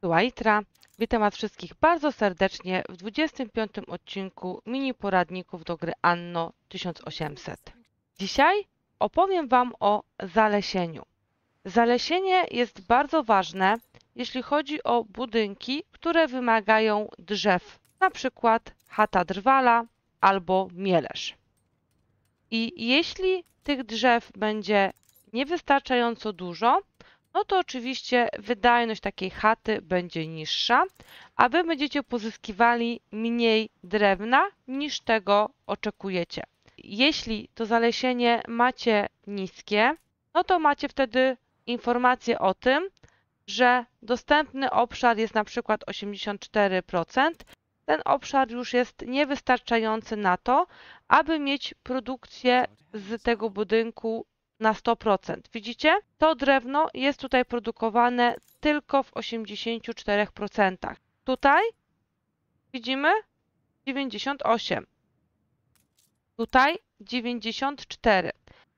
Była Itra. Witam Was wszystkich bardzo serdecznie w 25. odcinku mini poradników do gry Anno 1800. Dzisiaj opowiem Wam o zalesieniu. Zalesienie jest bardzo ważne, jeśli chodzi o budynki, które wymagają drzew, na przykład chata drwala albo mielerz. I jeśli tych drzew będzie niewystarczająco dużo, no to oczywiście wydajność takiej chaty będzie niższa, a Wy będziecie pozyskiwali mniej drewna niż tego oczekujecie. Jeśli to zalesienie macie niskie, no to macie wtedy informację o tym, że dostępny obszar jest na przykład 84%. Ten obszar już jest niewystarczający na to, aby mieć produkcję z tego budynku na 100%. Widzicie? To drewno jest tutaj produkowane tylko w 84%. Tutaj widzimy 98. Tutaj 94.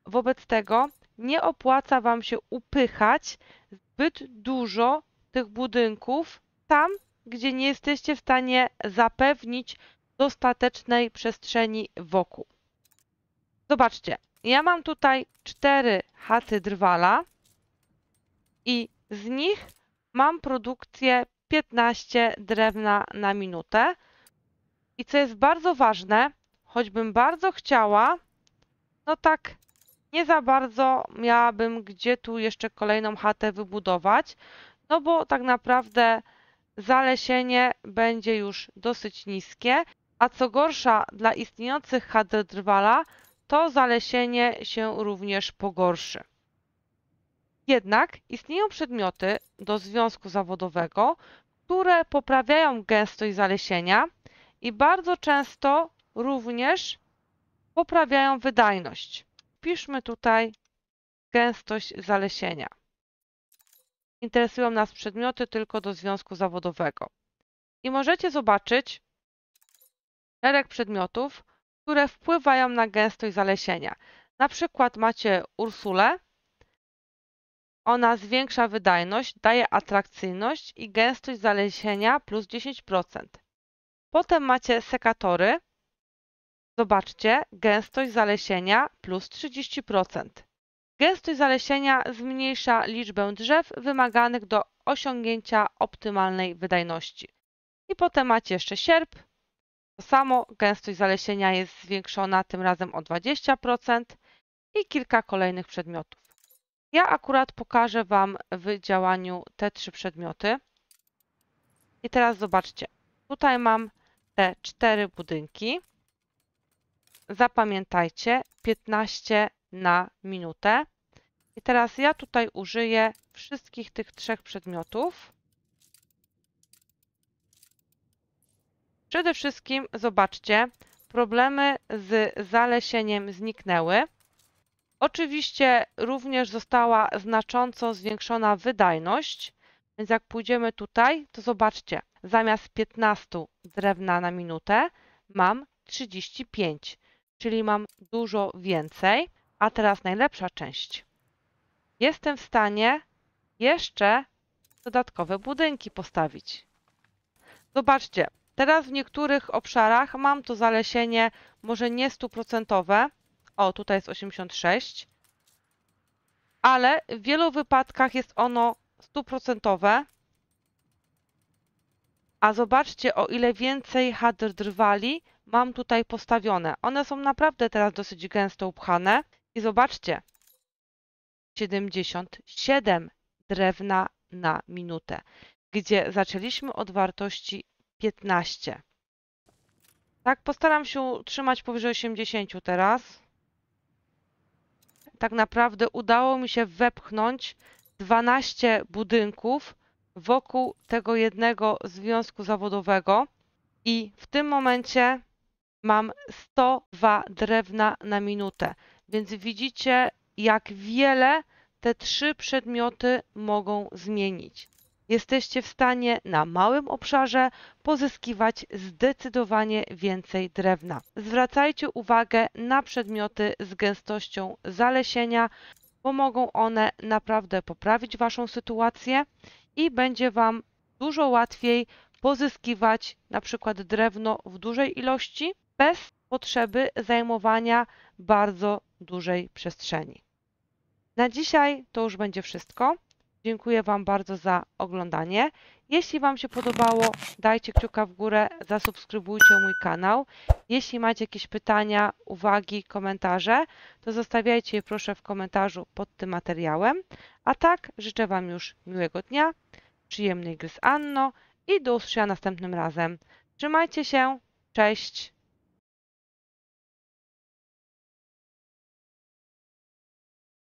Wobec tego nie opłaca Wam się upychać zbyt dużo tych budynków tam, gdzie nie jesteście w stanie zapewnić dostatecznej przestrzeni wokół. Zobaczcie. Ja mam tutaj 4 chaty drwala i z nich mam produkcję 15 drewna na minutę. I co jest bardzo ważne, choćbym bardzo chciała, no tak nie za bardzo miałabym gdzie tu jeszcze kolejną chatę wybudować, no bo tak naprawdę zalesienie będzie już dosyć niskie, a co gorsza dla istniejących chat drwala, to zalesienie się również pogorszy. Jednak istnieją przedmioty do związku zawodowego, które poprawiają gęstość zalesienia i bardzo często również poprawiają wydajność. Wpiszmy tutaj gęstość zalesienia. Interesują nas przedmioty tylko do związku zawodowego. I możecie zobaczyć szereg przedmiotów, które wpływają na gęstość zalesienia. Na przykład macie Ursulę. Ona zwiększa wydajność, daje atrakcyjność i gęstość zalesienia plus 10%. Potem macie sekatory. Zobaczcie, gęstość zalesienia plus 30%. Gęstość zalesienia zmniejsza liczbę drzew wymaganych do osiągnięcia optymalnej wydajności. I potem macie jeszcze sierp. To samo, gęstość zalesienia jest zwiększona tym razem o 20% i kilka kolejnych przedmiotów. Ja akurat pokażę Wam w działaniu te 3 przedmioty. I teraz zobaczcie, tutaj mam te 4 budynki. Zapamiętajcie, 15 na minutę. I teraz ja tutaj użyję wszystkich tych 3 przedmiotów. Przede wszystkim, zobaczcie, problemy z zalesieniem zniknęły. Oczywiście również została znacząco zwiększona wydajność, więc jak pójdziemy tutaj, to zobaczcie, zamiast 15 drewna na minutę mam 35, czyli mam dużo więcej. A teraz najlepsza część. Jestem w stanie jeszcze dodatkowe budynki postawić. Zobaczcie. Teraz w niektórych obszarach mam to zalesienie może nie 100%, o tutaj jest 86, ale w wielu wypadkach jest ono 100%, a zobaczcie, o ile więcej chat drwali mam tutaj postawione. One są naprawdę teraz dosyć gęsto upchane i zobaczcie, 77 drewna na minutę, gdzie zaczęliśmy od wartości 15. Tak, postaram się utrzymać powyżej 80 teraz. Tak naprawdę udało mi się wepchnąć 12 budynków wokół tego jednego związku zawodowego i w tym momencie mam 102 drewna na minutę. Więc widzicie, jak wiele te 3 przedmioty mogą zmienić. Jesteście w stanie na małym obszarze pozyskiwać zdecydowanie więcej drewna. Zwracajcie uwagę na przedmioty z gęstością zalesienia, bo mogą one naprawdę poprawić Waszą sytuację i będzie Wam dużo łatwiej pozyskiwać na przykład drewno w dużej ilości bez potrzeby zajmowania bardzo dużej przestrzeni. Na dzisiaj to już będzie wszystko. Dziękuję Wam bardzo za oglądanie. Jeśli Wam się podobało, dajcie kciuka w górę, zasubskrybujcie mój kanał. Jeśli macie jakieś pytania, uwagi, komentarze, to zostawiajcie je proszę w komentarzu pod tym materiałem. A tak, życzę Wam już miłego dnia, przyjemnej gry z Anno i do usłyszenia następnym razem. Trzymajcie się, cześć!